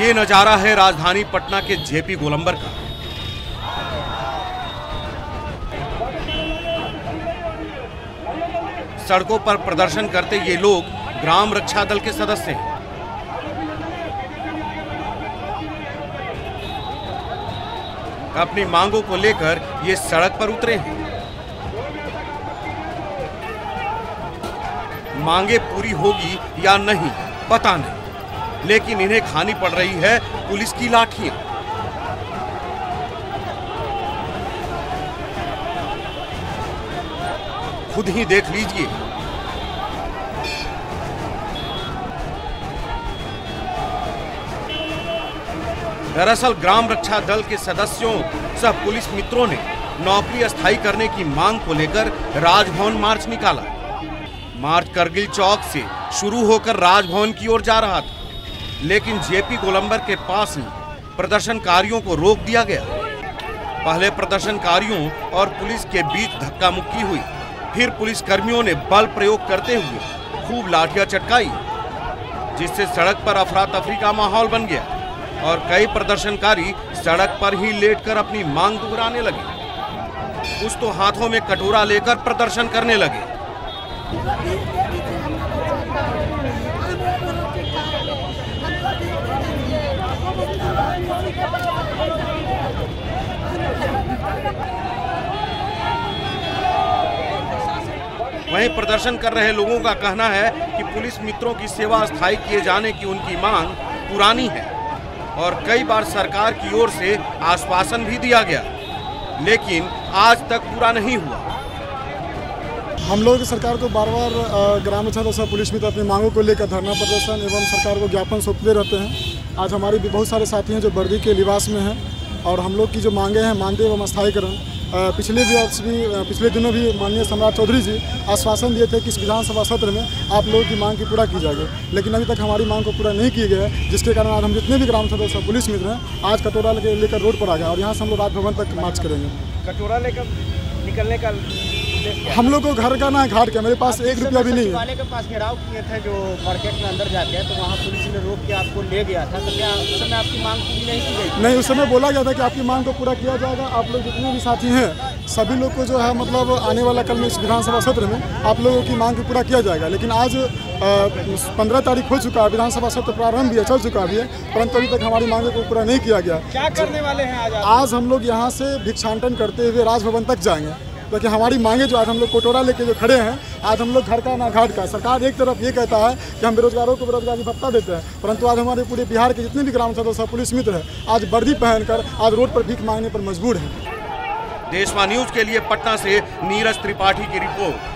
ये नजारा है राजधानी पटना के जेपी गोलंबर का। सड़कों पर प्रदर्शन करते ये लोग ग्राम रक्षा दल के सदस्य हैं। अपनी मांगों को लेकर ये सड़क पर उतरे हैं। मांगे पूरी होगी या नहीं पता नहीं, लेकिन इन्हें खानी पड़ रही है पुलिस की लाठियां। खुद ही देख लीजिए, दरअसल ग्राम रक्षा दल के सदस्यों सह पुलिस मित्रों ने नौकरी अस्थायी करने की मांग को लेकर राजभवन मार्च निकाला। मार्च करगिल चौक से शुरू होकर राजभवन की ओर जा रहा था, लेकिन जेपी गोलंबर के पास ही प्रदर्शनकारियों को रोक दिया गया। पहले प्रदर्शनकारियों और पुलिस के बीच धक्का मुक्की हुई, फिर पुलिसकर्मियों ने बल प्रयोग करते हुए खूब लाठियां चटकाई, जिससे सड़क पर अफरा तफरी का माहौल बन गया और कई प्रदर्शनकारी सड़क पर ही लेटकर अपनी मांग दोहराने लगे। कुछ तो हाथों में कटोरा लेकर प्रदर्शन करने लगे। वहीं प्रदर्शन कर रहे लोगों का कहना है कि पुलिस मित्रों की सेवा स्थायी किए जाने की उनकी मांग पुरानी है और कई बार सरकार की ओर से आश्वासन भी दिया गया, लेकिन आज तक पूरा नहीं हुआ। हम लोग सरकार को बार बार ग्राम रक्षा दल पुलिस मित्र अपनी मांगों को लेकर धरना प्रदर्शन एवं सरकार को ज्ञापन सौंपते रहते हैं। आज हमारे भी बहुत सारे साथी हैं जो वर्दी के लिबास में हैं और हम लोग की जो मांगे हैं मानदेय एवं अस्थायीकरण पिछले दिनों भी माननीय सम्राट चौधरी जी आश्वासन दिए थे कि इस विधानसभा सत्र में आप लोगों की मांग की पूरा की जाएगी, लेकिन अभी तक हमारी मांग को पूरा नहीं किया गया है, जिसके कारण आज हम जितने भी ग्राम सदस्य पुलिस मित्र हैं आज कटोरा लेकर रोड पर आ गए और यहाँ से हम लोग राजभवन तक मार्च करेंगे। कटोरा लेकर निकलने का हम लोग को घर का ना घाट का, मेरे पास 1 रुपया भी नहीं है। के पास घेराव किए थे जो मार्केट में अंदर जाके, तो वहाँ पुलिस ने रोक के आपको ले गया था, तो क्या उस समय आपकी मांग पूरी नहीं की गई? नहीं, उस समय बोला गया था कि आपकी मांग को पूरा किया जाएगा। आप लोग जितने भी साथी हैं सभी लोग को जो है मतलब आने वाला कल में इस विधानसभा सत्र में आप लोगों की मांग को पूरा किया जाएगा, लेकिन आज 15 तारीख हो चुका है, विधानसभा सत्र प्रारंभ भी है, चल चुका भी है, परंतु अभी तक हमारी मांगों को पूरा नहीं किया गया। क्या करने वाले हैं? आज हम लोग यहाँ से भिक्षाटन करते हुए राजभवन तक जाएंगे, क्योंकि हमारी मांगे जो आज हम लोग कटोरा लेके जो खड़े हैं, आज हम लोग घर का ना घाट का। सरकार एक तरफ ये कहता है कि हम बेरोजगारों को बेरोजगारी भत्ता देते हैं, परंतु आज हमारे पूरे बिहार के जितने भी ग्राम सदस्य पुलिस मित्र हैं आज वर्दी पहनकर आज रोड पर भीख मांगने पर मजबूर हैं। देशवा न्यूज के लिए पटना से नीरज त्रिपाठी की रिपोर्ट।